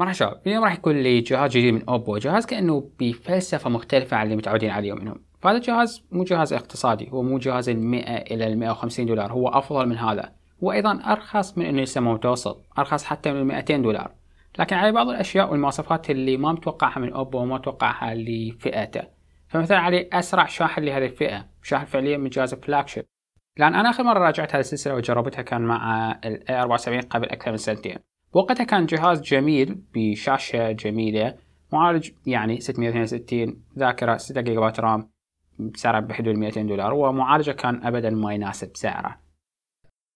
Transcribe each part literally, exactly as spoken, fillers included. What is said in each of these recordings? مرحبا شباب، اليوم راح يكون لي جهاز جديد من اوبو، جهاز كأنه بفلسفة مختلفة عن اللي متعودين عليه منهم. فهذا الجهاز مو جهاز اقتصادي، هو مو جهاز المئة إلى المئة وخمسين دولار، هو أفضل من هذا، هو أيضا أرخص من إنه يسمى متوسط، أرخص حتى من المئتين دولار، لكن عليه بعض الأشياء والمواصفات اللي ما متوقعها من اوبو وما متوقعها لفئته. فمثلا عليه أسرع شاحن لهذه الفئة، شاحن فعليا من جهاز الفلاجشيب، لأن أنا آخر مرة راجعت هذه السلسلة وجربتها كان مع ال إيه أربعة وسبعين قبل أكثر من سنتين. وقتها كان جهاز جميل بشاشة جميلة، معالج يعني ستمئة واثنين وستين، ذاكرة ستة جيجا بايت رام، بسعر بحدود مئتين دولار، ومعالجه كان أبدا ما يناسب سعره.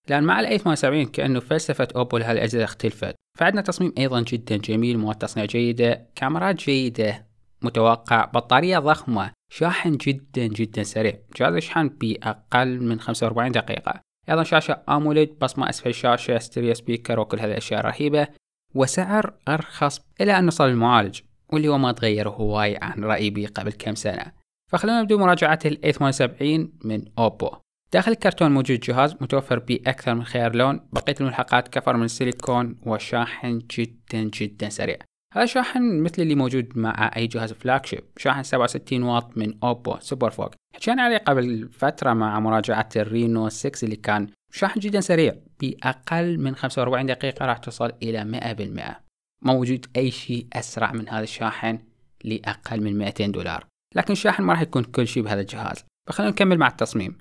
لأن مع ال إيه ثمانية وسبعين كأنه فلسفة أوبو لهالأجهزة اختلفت، فعندنا تصميم أيضا جدا جميل، مواد تصنيع جيدة، كاميرات جيدة متوقع، بطارية ضخمة، شاحن جدا جدا سريع، جهاز يشحن بأقل من خمسة وأربعين دقيقة. أيضا شاشة أموليد، بصمة أسفل الشاشة، ستيريو سبيكر، وكل هذه الأشياء رهيبة، وسعر أرخص إلى أن نصل المعالج واللي هو ما تغير هواي عن رأيي بي قبل كم سنة. فخلونا نبدأ مراجعة ال إيه ثمانية وسبعين من أوبو. داخل الكرتون موجود جهاز متوفر بأكثر من خيار لون، بقية الملحقات كفر من السيليكون، وشاحن جدا جدا سريع. هذا شاحن مثل اللي موجود مع أي جهاز فلاجشيب، شاحن سبعة وستين واط من أوبو سوبر فوق. حكينا عليه قبل فترة مع مراجعة الرينو ستة اللي كان شاحن جدا سريع، بأقل من خمسة وأربعين دقيقة راح توصل إلى مئة بالمئة. موجود أي شيء أسرع من هذا الشاحن لأقل من مئتين دولار، لكن الشاحن ما راح يكون كل شيء بهذا الجهاز. فخلونا نكمل مع التصميم.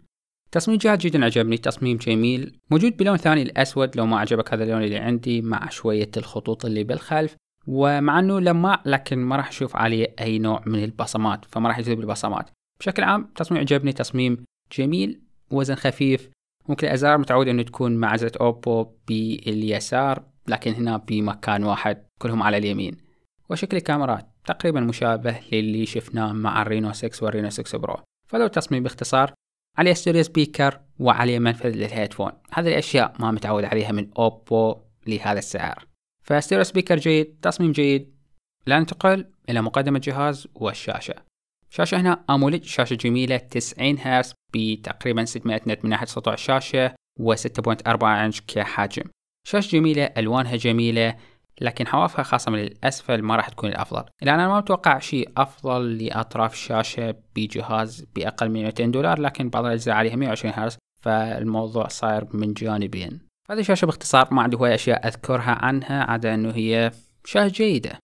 تصميم الجهاز جدا عجبني، تصميم جميل، موجود بلون ثاني الأسود، لو ما عجبك هذا اللون اللي عندي مع شوية الخطوط اللي بالخلف، ومع انه لماع لكن ما راح اشوف عليه اي نوع من البصمات، فما راح يجذب البصمات. بشكل عام تصميم عجبني، تصميم جميل، وزن خفيف، ممكن الازرار متعود انه تكون مع زر اوبو باليسار، لكن هنا بمكان واحد كلهم على اليمين. وشكل الكاميرات تقريبا مشابه للي شفناه مع الرينو ستة والرينو ستة برو. فلو التصميم باختصار، عليه ستيريو سبيكر وعليه منفذ للهيدفون، هذه الاشياء ما متعود عليها من اوبو لهذا السعر. فستيريو سبيكر جيد، تصميم جيد. لا ننتقل إلى مقدمة الجهاز والشاشة. شاشة هنا أموليد، شاشة جميلة تسعين هرتز بتقريبا ستمئة نت من ناحية سطوع الشاشة، وستة فاصلة أربعة إنش كحجم. شاشة جميلة، ألوانها جميلة، لكن حوافها خاصة من الأسفل ما راح تكون الأفضل، لأن أنا ما متوقع شيء أفضل لأطراف الشاشة بجهاز بأقل من مئتين دولار، لكن بعض الأجزاء عليها مئة وعشرين هرتز، فالموضوع صاير من جانبين. هذه الشاشة باختصار، ما عندي هواي أشياء أذكرها عنها عدا أنه هي شاشة جيدة.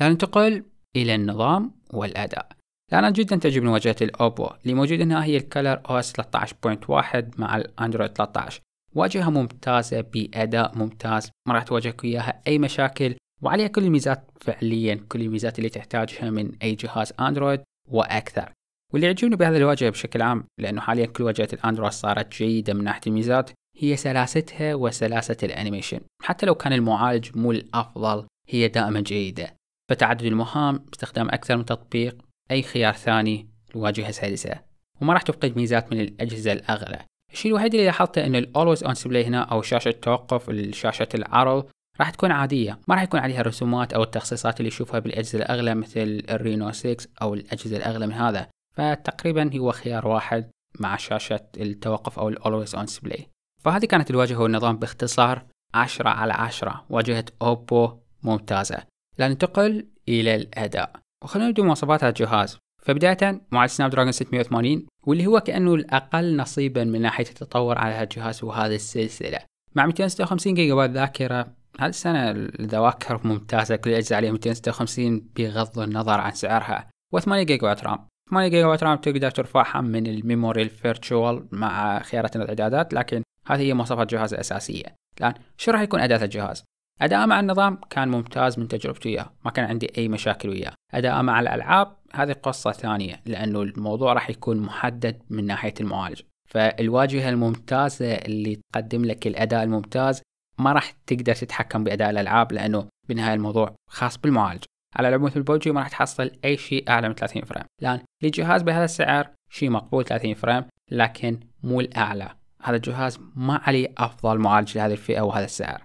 لننتقل إلى النظام والأداء. لأنا جدا تعجبني واجهة الأوبو اللي موجود هنا، هي الكلر أوس ثلاثة عشر نقطة واحد مع الأندرويد ثلاثة عشر. واجهة ممتازة بأداء ممتاز، ما راح تواجهك وياها أي مشاكل، وعليها كل الميزات، فعليا كل الميزات اللي تحتاجها من أي جهاز أندرويد وأكثر. واللي يعجبني بهذا الواجهة بشكل عام، لأنه حاليا كل واجهات الأندرويد صارت جيدة من ناحية الميزات، هي سلاستها وسلاسة الانيميشن. حتى لو كان المعالج مو الافضل، هي دائما جيدة. فتعدد المهام، باستخدام اكثر من تطبيق، اي خيار ثاني، الواجهة سلسة، وما راح تفقد ميزات من الاجهزة الاغلى. الشيء الوحيد اللي لاحظته انه Always On Display هنا، او شاشة التوقف، شاشة العرض، راح تكون عادية، ما راح يكون عليها الرسومات او التخصيصات اللي نشوفها بالاجهزة الاغلى مثل الرينو ستة او الاجهزة الاغلى من هذا. فتقريبا هو خيار واحد مع شاشة التوقف او Always On Display. فهذه كانت الواجهة والنظام باختصار. عشرة على عشرة، واجهة أوبو ممتازة. لننتقل إلى الأداء، وخلونا نبدأ مواصفات هذا الجهاز. فبداية مع سناب دراجون ستمئة وثمانين، واللي هو كأنه الأقل نصيبا من ناحية التطور على هذا الجهاز وهذه السلسلة، مع مئتين وستة وخمسين جيجا بايت ذاكرة. هذه السنة الذواكر ممتازة، كل الأجزاء عليها مئتين وستة وخمسين بغض النظر عن سعرها، و8 جيجا بايت رام. ثمانية جيجا بايت رام تقدر ترفعها من الميموري الفيرتشوال مع خيارات الإعدادات، لكن هذه هي مواصفات الجهاز الأساسية. الآن شو راح يكون أداء الجهاز؟ أداء مع النظام كان ممتاز من تجربتي وياه، ما كان عندي أي مشاكل وياه. أداء مع الألعاب هذه قصة ثانية، لأنه الموضوع راح يكون محدد من ناحية المعالج. فالواجهة الممتازة اللي تقدم لك الأداء الممتاز ما راح تقدر تتحكم بأداء الألعاب، لأنه بالنهاية الموضوع خاص بالمعالج. على لعبة مثل بوجي ما راح تحصل أي شيء أعلى من ثلاثين فريم. الآن للجهاز بهذا السعر شيء مقبول ثلاثين فريم، لكن مو الأعلى. هذا الجهاز ما عليه أفضل معالج لهذه الفئة وهذا السعر،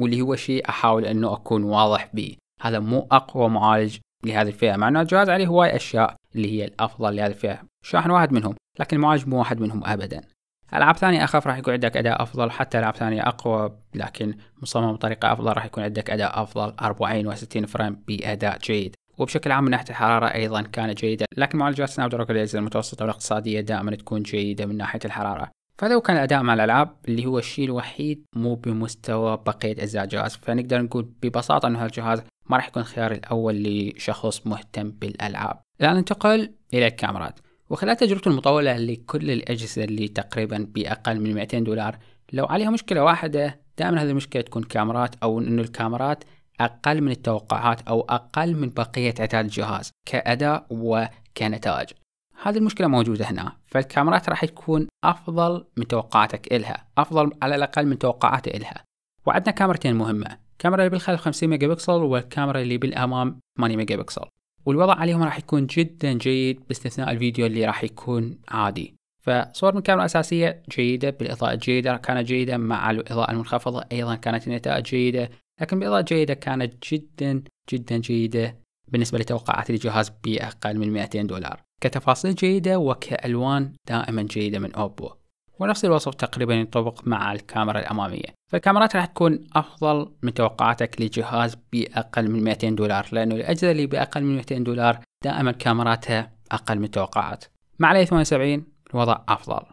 واللي هو شيء أحاول أنه أكون واضح به، هذا مو أقوى معالج لهذه الفئة، مع أنه الجهاز عليه هواي أشياء اللي هي الأفضل لهذه الفئة، شاحن واحد منهم، لكن المعالج مو واحد منهم أبدا. العاب ثانيه اخاف راح يكون عندك اداء افضل، حتى العاب ثانيه اقوى لكن مصمم بطريقه افضل راح يكون عندك اداء افضل، أربعين وستين فريم باداء جيد. وبشكل عام من ناحيه الحراره ايضا كانت جيده، لكن معالجات سناب دراجون المتوسطه والاقتصاديه دائما تكون جيده من ناحيه الحراره. فهذا هو كان الاداء مع الالعاب اللي هو الشيء الوحيد مو بمستوى بقيه اجزاء الجهاز، فنقدر نقول ببساطه انه هالجهاز ما راح يكون الخيار الاول لشخص مهتم بالالعاب. الان ننتقل الى الكاميرات، وخلال تجربتي المطولة لكل الأجهزة اللي تقريبا بأقل من مئتين دولار، لو عليها مشكلة واحدة دائما هذه المشكلة تكون كاميرات، أو إنه الكاميرات أقل من التوقعات أو أقل من بقية أعداد الجهاز كأداء وكنتائج. هذه المشكلة موجودة هنا، فالكاميرات راح تكون أفضل من توقعاتك إلها، أفضل على الأقل من توقعاتي إلها. وعندنا كاميرتين مهمة، الكاميرا اللي بالخلف خمسين ميجا بكسل والكاميرا اللي بالأمام ثمانية ميجا بكسل. والوضع عليهم راح يكون جدا جيد باستثناء الفيديو اللي راح يكون عادي. فصور من الكاميرا الأساسية جيدة بالإضاءة الجيدة كانت جيدة، مع الإضاءة المنخفضة أيضا كانت النتائج جيدة، لكن بالإضاءة الجيدة كانت جدا جدا جيدة بالنسبة لتوقعات الجهاز بأقل من مئتين دولار، كتفاصيل جيدة وكألوان دائما جيدة من أوبو. ونفس الوصف تقريبا ينطبق مع الكاميرا الأمامية، فالكاميرات راح تكون أفضل من توقعاتك لجهاز بأقل من مئتين دولار، لأنه الأجهزة اللي بأقل من مئتين دولار دائما كاميراتها أقل من التوقعات. مع ال ثمانية وسبعين الوضع أفضل.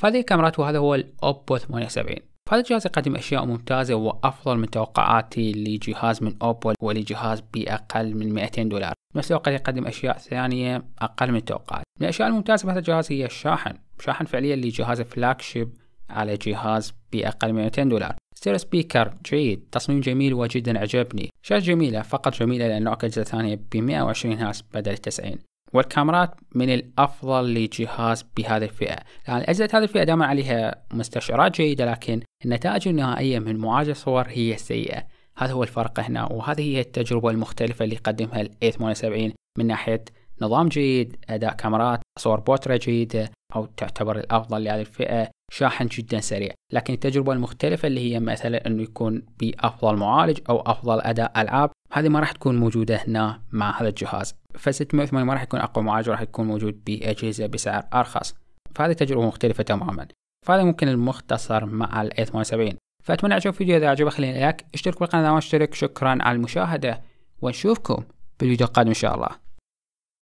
فهذه الكاميرات، وهذا هو الأوبو ثمانية وسبعين. فهذا الجهاز يقدم أشياء ممتازة وأفضل من توقعاتي لجهاز من أوبو ولجهاز بأقل من مئتين دولار. بنفس الوقت يقدم أشياء ثانية أقل من التوقعات. من الأشياء الممتازة بهذا الجهاز هي الشاحن، شاحن فعليا لجهاز فلاجشيب على جهاز بأقل من مئتين دولار. ستيريو سبيكر جيد، تصميم جميل وجدا عجبني، شاشة جميلة فقط جميلة لأنه أكل أجهزة ثانية ب مئة وعشرين هرتز بدل تسعين. والكاميرات من الأفضل لجهاز بهذه الفئة، لأن أجهزة هذه الفئة دائما عليها مستشعرات جيدة لكن النتائج النهائية من معالج الصور هي سيئة. هذا هو الفرق هنا، وهذه هي التجربة المختلفة اللي قدمها ال إيه ثمانية وسبعين من ناحية نظام جيد، أداء كاميرات، صور بورتريه جيدة أو تعتبر الأفضل لهذه الفئة، شاحن جدا سريع. لكن التجربة المختلفة اللي هي مثلا أنه يكون بأفضل معالج أو أفضل أداء ألعاب، هذه ما راح تكون موجودة هنا مع هذا الجهاز. فستمائة وثمانين ما راح يكون أقوى معالج، راح يكون موجود بأجهزة بسعر أرخص، فهذه تجربة مختلفة تماما. فهذا ممكن المختصر مع ال إيه ثمانية وسبعين. فأتمنى عجبك الفيديو، إذا عجبك خلينا لايك، اشترك بالقناة واشترك. شكرا على المشاهدة، ونشوفكم بالفيديو القادم إن شاء الله.